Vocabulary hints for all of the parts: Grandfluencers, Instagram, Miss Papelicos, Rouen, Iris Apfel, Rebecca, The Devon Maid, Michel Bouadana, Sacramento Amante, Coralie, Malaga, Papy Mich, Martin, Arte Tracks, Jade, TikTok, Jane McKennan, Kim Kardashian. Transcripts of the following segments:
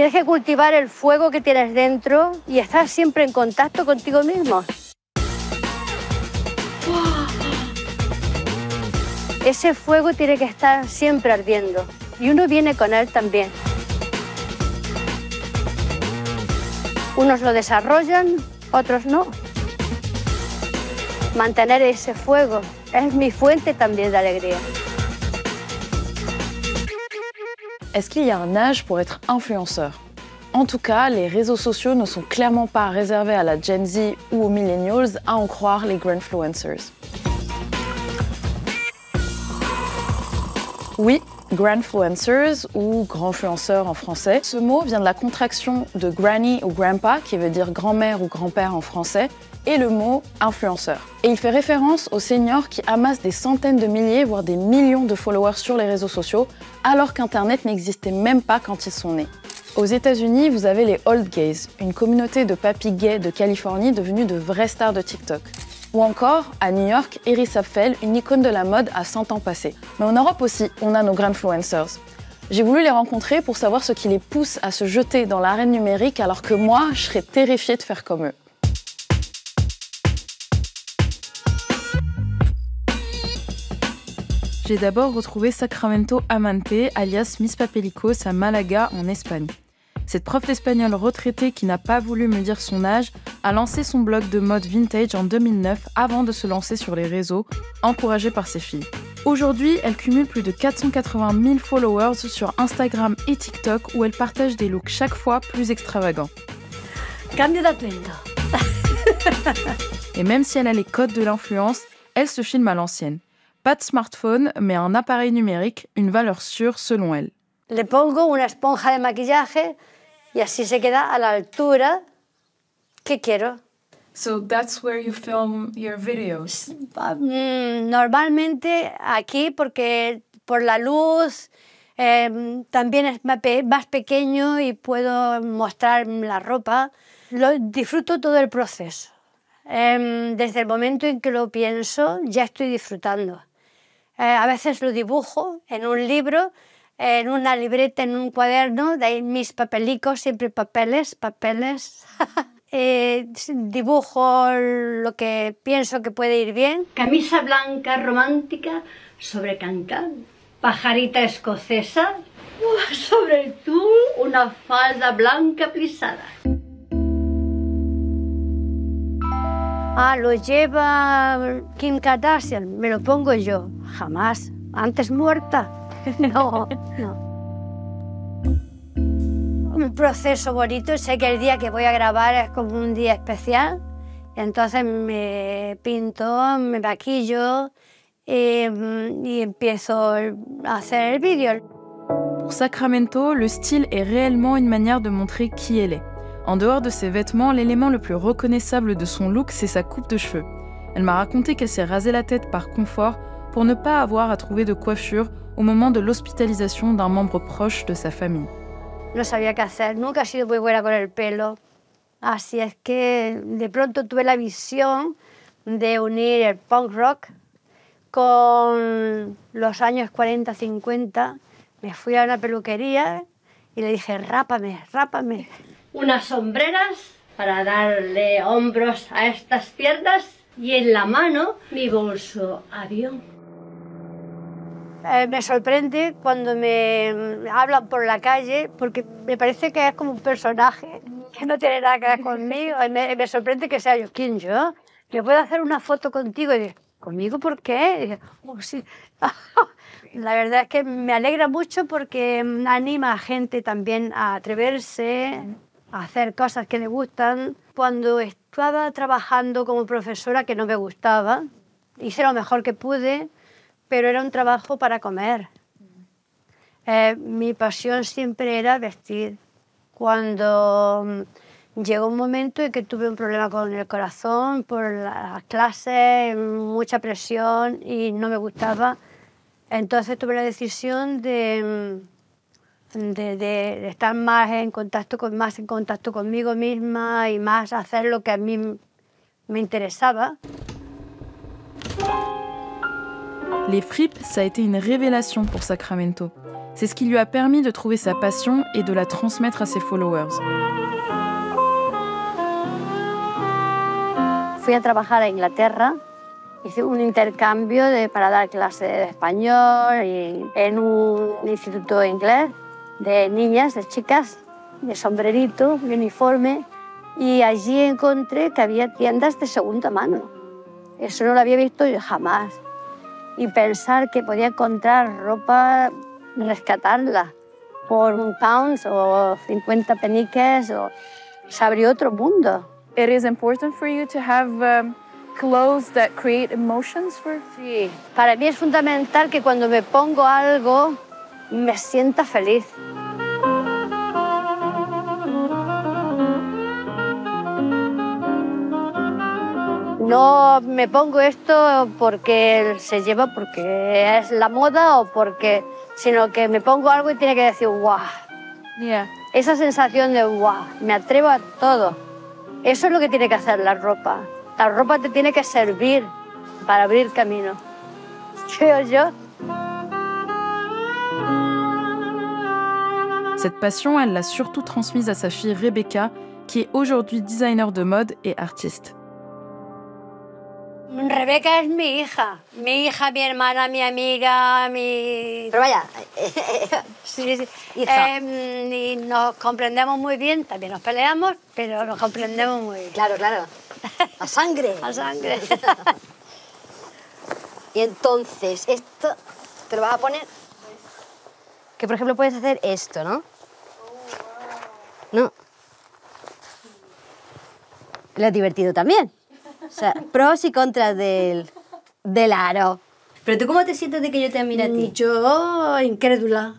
Tienes que cultivar el fuego que tienes dentro y estar siempre en contacto contigo mismo. Ese fuego tiene que estar siempre ardiendo y uno viene con él también. Unos lo desarrollan, otros no. Mantener ese fuego es mi fuente también de alegría. Est-ce qu'il y a un âge pour être influenceur? En tout cas, les réseaux sociaux ne sont clairement pas réservés à la Gen Z ou aux millennials, à en croire les Grandfluencers. Oui, Grandfluencers ou Grandfluenceurs en français. Ce mot vient de la contraction de Granny ou Grandpa, qui veut dire grand-mère ou grand-père en français, et le mot influenceur. Et il fait référence aux seniors qui amassent des centaines de milliers, voire des millions de followers sur les réseaux sociaux, alors qu'Internet n'existait même pas quand ils sont nés. Aux États-Unis, vous avez les Old Gays, une communauté de papy gays de Californie devenus de vraies stars de TikTok. Ou encore, à New York, Iris Apfel, une icône de la mode à 100 ans passés. Mais en Europe aussi, on a nos Grandfluencers. J'ai voulu les rencontrer pour savoir ce qui les pousse à se jeter dans l'arène numérique, alors que moi, je serais terrifiée de faire comme eux. J'ai d'abord retrouvé Sacramento Amante, alias Miss Papelicos, à Malaga, en Espagne. Cette prof d'espagnol retraitée qui n'a pas voulu me dire son âge a lancé son blog de mode vintage en 2009 avant de se lancer sur les réseaux, encouragée par ses filles. Aujourd'hui, elle cumule plus de 480 000 followers sur Instagram et TikTok où elle partage des looks chaque fois plus extravagants. Et même si elle a les codes de l'influence, elle se filme à l'ancienne. Pas de smartphone, mais un appareil numérique, une valeur sûre selon elle. Le pongo una esponja de maquillaje. Y así se queda a la altura que quiero. So that's where you film your videos. Normalmente aquí porque por la luz también es más pequeño y puedo mostrar la ropa. Disfruto todo el proceso. Desde el momento en que lo pienso ya estoy disfrutando. A veces lo dibujo en un libro. En una libreta, en un cuaderno, de ahí mis papelicos, siempre papeles, papeles. Dibujo lo que pienso que puede ir bien. Camisa blanca romántica sobre cancán, pajarita escocesa, sobre el tul, una falda blanca plisada. Ah, lo lleva Kim Kardashian, me lo pongo yo. Jamás, antes muerta. No, no. Un proceso bonito. Sé que el día que voy a grabar es como un día especial. Entonces me pinto, me maquillo y empiezo a hacer el vídeo. Pour Sacramento, le style est réellement une manière de montrer qui elle est. En dehors de ses vêtements, l'élément le plus reconnaissable de son look, c'est sa coupe de cheveux. Elle m'a raconté qu'elle s'est rasée la tête par confort pour ne pas avoir à trouver de coiffure au moment de l'hospitalisation d'un membre proche de sa famille. No sabía qué hacer, nunca he sido muy buena con el pelo. Así es que de pronto tuve la visión de unir el punk rock con los años 40, 50. Me fui a una peluquería y le dije, rápame, rápame. Unas sombreras para darle hombros a estas piernas y en la mano mi bolso avión. Me sorprende cuando me hablan por la calle porque me parece que es como un personaje que no tiene nada que ver conmigo. Me sorprende que sea yo. ¿Quién yo? ¿Me puedo hacer una foto contigo? Y digo, ¿conmigo por qué? Y digo, oh, sí. La verdad es que me alegra mucho porque anima a gente también a atreverse, a hacer cosas que le gustan. Cuando estaba trabajando como profesora que no me gustaba, hice lo mejor que pude. Pero era un trabajo para comer. Mi pasión siempre era vestir. Cuando llegó un momento en que tuve un problema con el corazón, por las clases, mucha presión y no me gustaba, entonces tuve la decisión de estar más en contacto conmigo misma y más hacer lo que a mí me interesaba. Les fripes, ça a été une révélation pour Sacramento. C'est ce qui lui a permis de trouver sa passion et de la transmettre à ses followers. Fui a trabajar a Inglaterra. Hice un intercambio para dar clases de español y en un instituto de inglés de niñas, de chicas, de sombrerito, de uniforme. Y allí encontré que había tiendas de segunda mano. Eso no lo había visto yo jamás. Y pensar que podía encontrar ropa, rescatarla por £1 o 50 peniques, o... se abrió otro mundo. It is important for you to have clothes that create emotions for... Sí. Para mí es fundamental que cuando me pongo algo me sienta feliz. No me pongo esto porque se lleva, porque es la moda o porque... sino que me pongo algo y tiene que decir ¡guau! Yeah. Esa sensación de ¡guau! Me atrevo a todo. Eso es lo que tiene que hacer la ropa. La ropa te tiene que servir para abrir camino. Creo yo. Cette passion, elle l'a surtout transmise à sa fille Rebecca, qui est aujourd'hui designer de mode et artiste. Rebecca es mi hija, mi hermana, mi amiga, mi... Pero vaya, sí, sí. Y nos comprendemos muy bien, también nos peleamos, pero nos comprendemos muy bien. Claro, claro. A sangre. A sangre. Y entonces, esto te lo vas a poner... Que, por ejemplo, puedes hacer esto, ¿no? No. Lo es divertido también. O sea, pros y contras del aro. ¿Pero tú cómo te sientes de que yo te admire a ti? Yo, incrédula.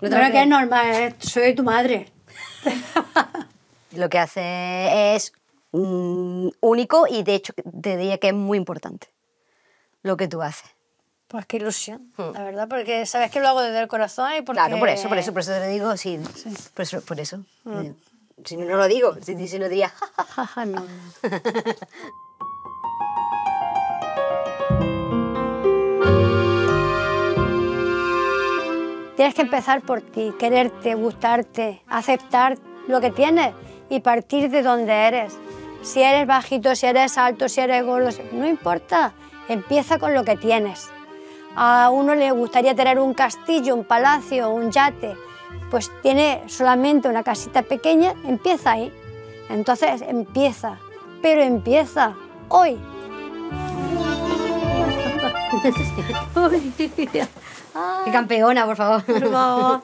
No, creo que es normal, soy tu madre. Lo que hace es único y, de hecho, te diría que es muy importante lo que tú haces. Pues qué ilusión, la verdad, porque sabes que lo hago desde el corazón y porque... Claro, por eso te lo digo, sí, sí. Por eso. Si no, no lo digo, si no diría jajaja, no. Tienes que empezar por ti, quererte, gustarte, aceptar lo que tienes y partir de donde eres. Si eres bajito, si eres alto, si eres gordo, no importa, empieza con lo que tienes. A uno le gustaría tener un castillo, un palacio, un yate, pues tiene solamente una casita pequeña, empieza ahí. Entonces empieza, pero empieza hoy. ¡Qué campeona, por favor! Por favor.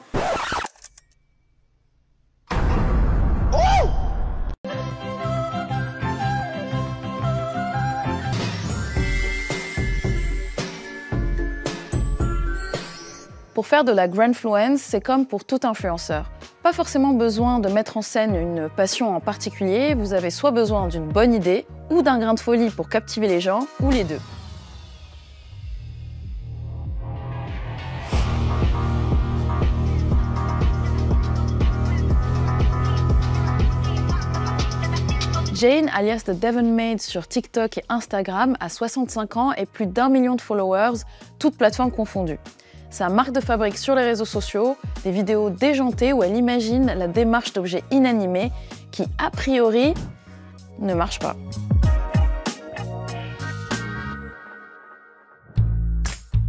Pour faire de la grandfluence, c'est comme pour tout influenceur. Pas forcément besoin de mettre en scène une passion en particulier, vous avez soit besoin d'une bonne idée ou d'un grain de folie pour captiver les gens, ou les deux. Jane, alias The Devon Maid sur TikTok et Instagram, a 65 ans et plus d'1 million de followers, toutes plateformes confondues. Sa marque de fabrique sur les réseaux sociaux, des vidéos déjantées où elle imagine la démarche d'objets inanimés qui, a priori, ne marchent pas.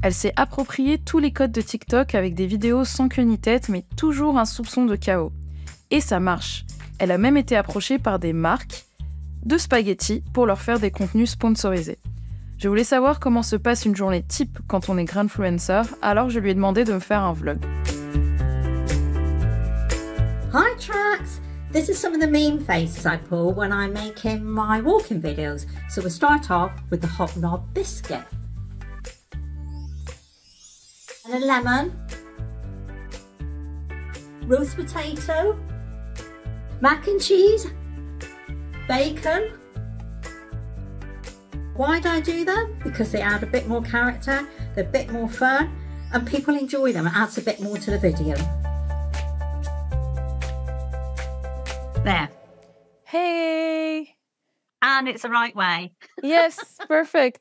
Elle s'est approprié tous les codes de TikTok avec des vidéos sans queue ni tête, mais toujours un soupçon de chaos. Et ça marche. Elle a même été approchée par des marques de spaghettis pour leur faire des contenus sponsorisés. Je voulais savoir comment se passe une journée type quand on est grandfluencer, alors je lui ai demandé de me faire un vlog. Hi Tracks! This is some of the meme faces I pull when I'm making my walking videos. So we'll start off with the hobnob biscuit. And a lemon. Roast potato. Mac and cheese. Bacon. Why do I do them? Because they add a bit more character, they're a bit more fun, and people enjoy them. It adds a bit more to the video. There. Hey! And it's the right way. Yes, perfect.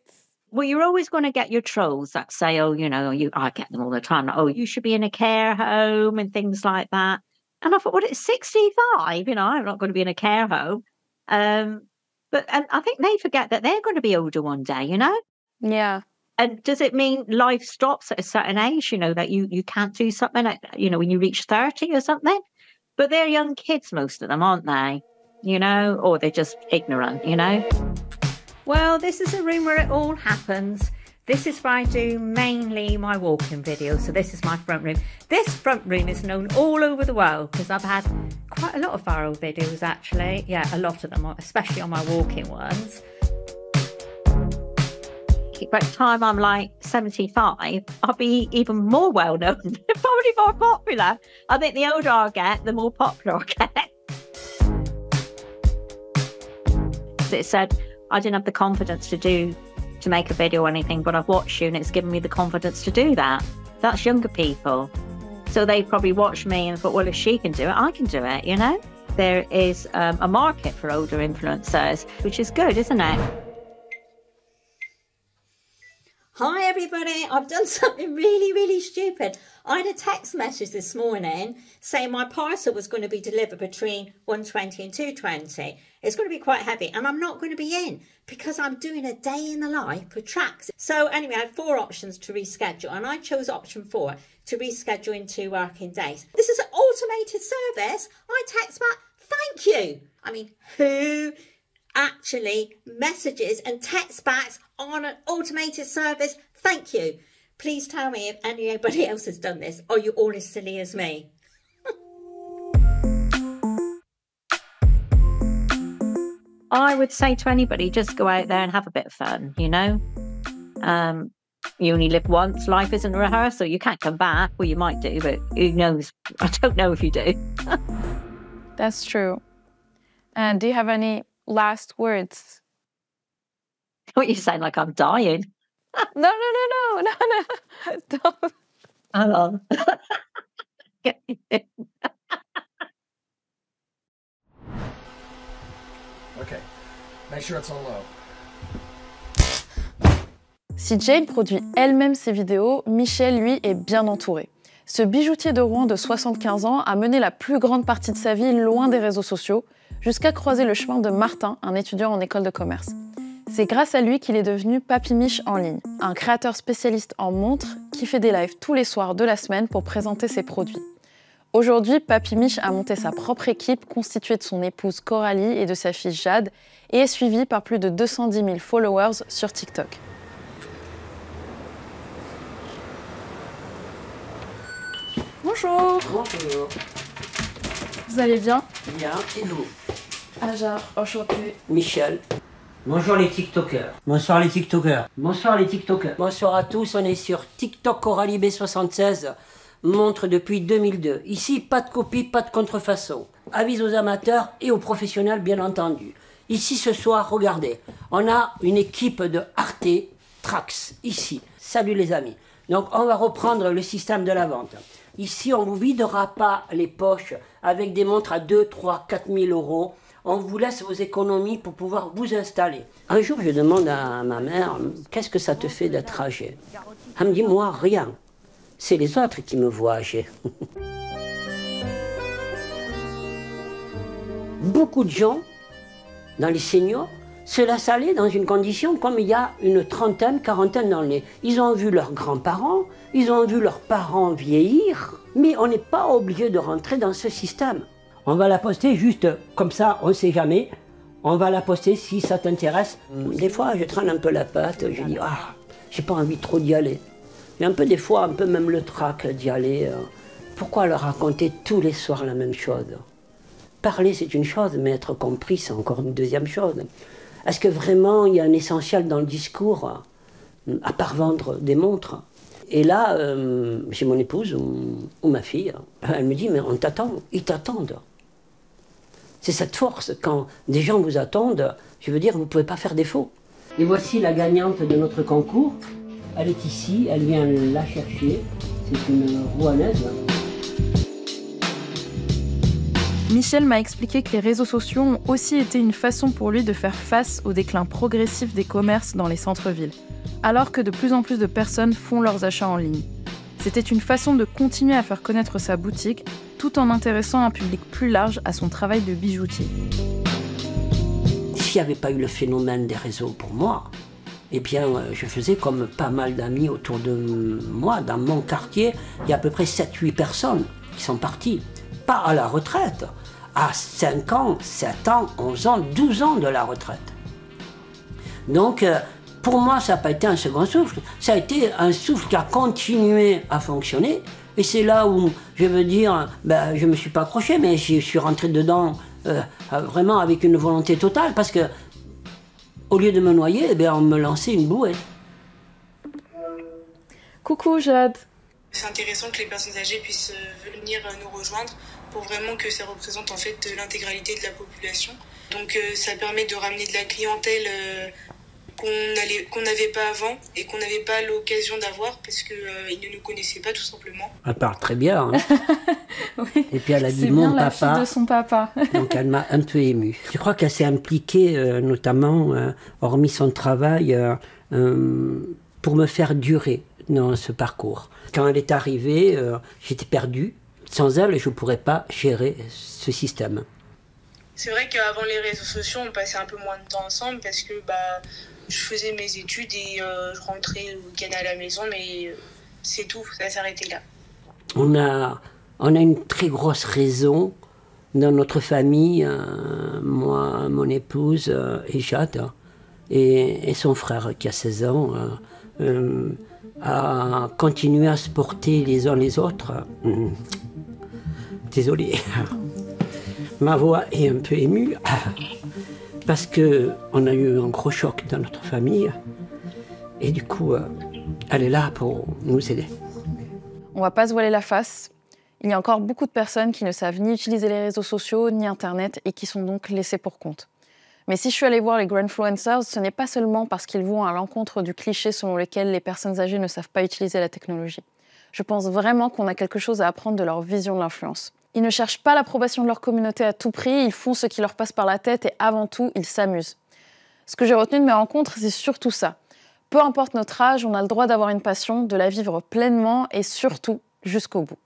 Well, you're always going to get your trolls that say, oh, you know, I get them all the time. Like, oh, you should be in a care home and things like that. And I thought, well, it's 65, you know, I'm not going to be in a care home. And I think they forget that they're going to be older one day, you know? Yeah. And does it mean life stops at a certain age, you know, that you can't do something, at, you know, when you reach 30 or something? But they're young kids, most of them, aren't they? You know, or they're just ignorant, you know? Well, this is a room where it all happens. This is where I do mainly my walking videos. So this is my front room. This front room is known all over the world because I've had quite a lot of viral videos, actually. Yeah, a lot of them, especially on my walking ones. By the time I'm like 75, I'll be even more well-known, probably more popular. I think the older I get, the more popular I get. It said, I didn't have the confidence to make a video or anything, but I've watched you and it's given me the confidence to do that. That's younger people. So they probably watched me and thought, well, if she can do it, I can do it, you know? There is a market for older influencers, which is good, isn't it? Hi, everybody. I've done something really, really stupid. I had a text message this morning saying my parcel was going to be delivered between 1:20 and 2:20. It's going to be quite heavy and I'm not going to be in because I'm doing a day in the life for tracks. So anyway, I had four options to reschedule and I chose option 4 to reschedule in 2 working days. This is an automated service. I text back, thank you. I mean, who actually messages and text backs on an automated service, thank you. Please tell me if anybody else has done this. Are you all as silly as me? I would say to anybody, just go out there and have a bit of fun, you know? You only live once. Life isn't a rehearsal. You can't come back. Well, you might do, but who knows? I don't know if you do. That's true. And do you have any last words? What, you sound like I'm dying. No. Don't. Hold on. Okay. Make sure it's on low. Si Jade produit elle-même ses vidéos, Michel, lui, est bien entouré. Ce bijoutier de Rouen de 75 ans a mené la plus grande partie de sa vie loin des réseaux sociaux, jusqu'à croiser le chemin de Martin, un étudiant en école de commerce. C'est grâce à lui qu'il est devenu Papy Mich en ligne, un créateur spécialiste en montres qui fait des lives tous les soirs de la semaine pour présenter ses produits. Aujourd'hui, Papy Mich a monté sa propre équipe constituée de son épouse Coralie et de sa fille Jade et est suivi par plus de 210 000 followers sur TikTok. Bonjour. Bonjour. Vous allez bien? Bien, et vous? Ajar, enchanté. Michel. Bonjour les TikTokers. Bonsoir les TikTokers. Bonsoir les TikTokers. Bonsoir à tous, on est sur TikTok Coralie B76, montre depuis 2002. Ici, pas de copie, pas de contrefaçon. Avis aux amateurs et aux professionnels, bien entendu. Ici, ce soir, regardez, on a une équipe de Arte Tracks, ici. Salut les amis. Donc, on va reprendre le système de la vente. Ici, on ne vous videra pas les poches avec des montres à 2, 3, 4 000 euros. On vous laisse vos économies pour pouvoir vous installer. Un jour, je demande à ma mère, qu'est-ce que ça te fait d'être âgé? Elle me dit, moi, rien. C'est les autres qui me voient âgé. Beaucoup de gens, dans les seniors, se laissent aller dans une condition comme il y a une trentaine, quarantaine d'années. Ils ont vu leurs grands-parents, ils ont vu leurs parents vieillir, mais on n'est pas obligé de rentrer dans ce système. On va la poster juste comme ça, on ne sait jamais. On va la poster si ça t'intéresse. Des fois, je traîne un peu la patte, je dis « Ah, j'ai pas envie trop d'y aller ». Et un peu des fois, un peu même le trac d'y aller. Pourquoi leur raconter tous les soirs la même chose? Parler, c'est une chose, mais être compris, c'est encore une deuxième chose. Est-ce que vraiment il y a un essentiel dans le discours, à part vendre des montres? Et là, j'ai mon épouse ou ma fille, elle me dit « Mais on t'attend, ils t'attendent ». C'est cette force, quand des gens vous attendent, je veux dire, vous ne pouvez pas faire défaut. Et voici la gagnante de notre concours. Elle est ici, elle vient la chercher. C'est une Rouennaise. Michel m'a expliqué que les réseaux sociaux ont aussi été une façon pour lui de faire face au déclin progressif des commerces dans les centres-villes, alors que de plus en plus de personnes font leurs achats en ligne. C'était une façon de continuer à faire connaître sa boutique, tout en intéressant un public plus large à son travail de bijoutier. S'il n'y avait pas eu le phénomène des réseaux pour moi, eh bien, je faisais comme pas mal d'amis autour de moi. Dans mon quartier, il y a à peu près 7-8 personnes qui sont parties. Pas à la retraite, à 5 ans, 7 ans, 11 ans, 12 ans de la retraite. Donc, pour moi, ça n'a pas été un second souffle. Ça a été un souffle qui a continué à fonctionner. Et c'est là où, je veux dire, ben, je ne me suis pas accroché, mais je suis rentré dedans vraiment avec une volonté totale, parce que au lieu de me noyer, eh bien, on me lançait une bouée. Coucou Jade. C'est intéressant que les personnes âgées puissent venir nous rejoindre pour vraiment que ça représente en fait l'intégralité de la population. Donc ça permet de ramener de la clientèle qu'on n'avait pas avant et qu'on n'avait pas l'occasion d'avoir parce qu'ils ne nous connaissaient pas tout simplement. Elle parle très bien. Hein. Oui. Et puis elle a dit mon papa. C'est bien la fille de son papa. Donc elle m'a un peu émue. Je crois qu'elle s'est impliquée notamment, hormis son travail, pour me faire durer dans ce parcours. Quand elle est arrivée, j'étais perdue. Sans elle, je ne pourrais pas gérer ce système. C'est vrai qu'avant les réseaux sociaux, on passait un peu moins de temps ensemble parce que bah, je faisais mes études et je rentrais au week-end à la maison, mais c'est tout, ça s'arrêtait là. On a une très grosse raison dans notre famille, moi, mon épouse et Jade, et son frère qui a 16 ans, à continuer à se porter les uns les autres. Désolée. Ma voix est un peu émue parce qu'on a eu un gros choc dans notre famille et du coup, elle est là pour nous aider. On va pas se voiler la face. Il y a encore beaucoup de personnes qui ne savent ni utiliser les réseaux sociaux ni Internet et qui sont donc laissées pour compte. Mais si je suis allée voir les Grandfluencers, ce n'est pas seulement parce qu'ils vont à l'encontre du cliché selon lequel les personnes âgées ne savent pas utiliser la technologie. Je pense vraiment qu'on a quelque chose à apprendre de leur vision de l'influence. Ils ne cherchent pas l'approbation de leur communauté à tout prix, ils font ce qui leur passe par la tête et avant tout, ils s'amusent. Ce que j'ai retenu de mes rencontres, c'est surtout ça. Peu importe notre âge, on a le droit d'avoir une passion, de la vivre pleinement et surtout jusqu'au bout.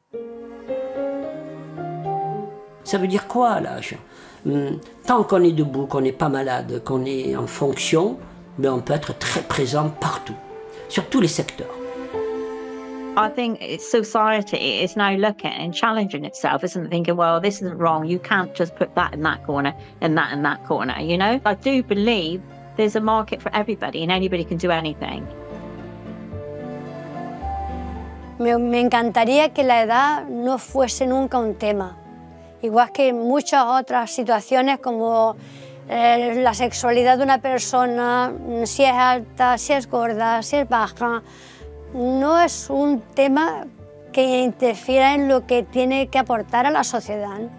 Ça veut dire quoi l'âge ? Tant qu'on est debout, qu'on n'est pas malade, qu'on est en fonction, ben on peut être très présent partout, sur tous les secteurs. I think society is now looking and challenging itself, isn't thinking, well, this isn't wrong, you can't just put that in that corner and that in that corner, you know? I do believe there's a market for everybody and anybody can do anything. Me encantaría que la edad no fuese nunca un tema, igual que en muchas otras situaciones como la sexualidad de una persona, si es alta, si es gorda, si es baja. No es un tema que interfiera en lo que tiene que aportar a la sociedad.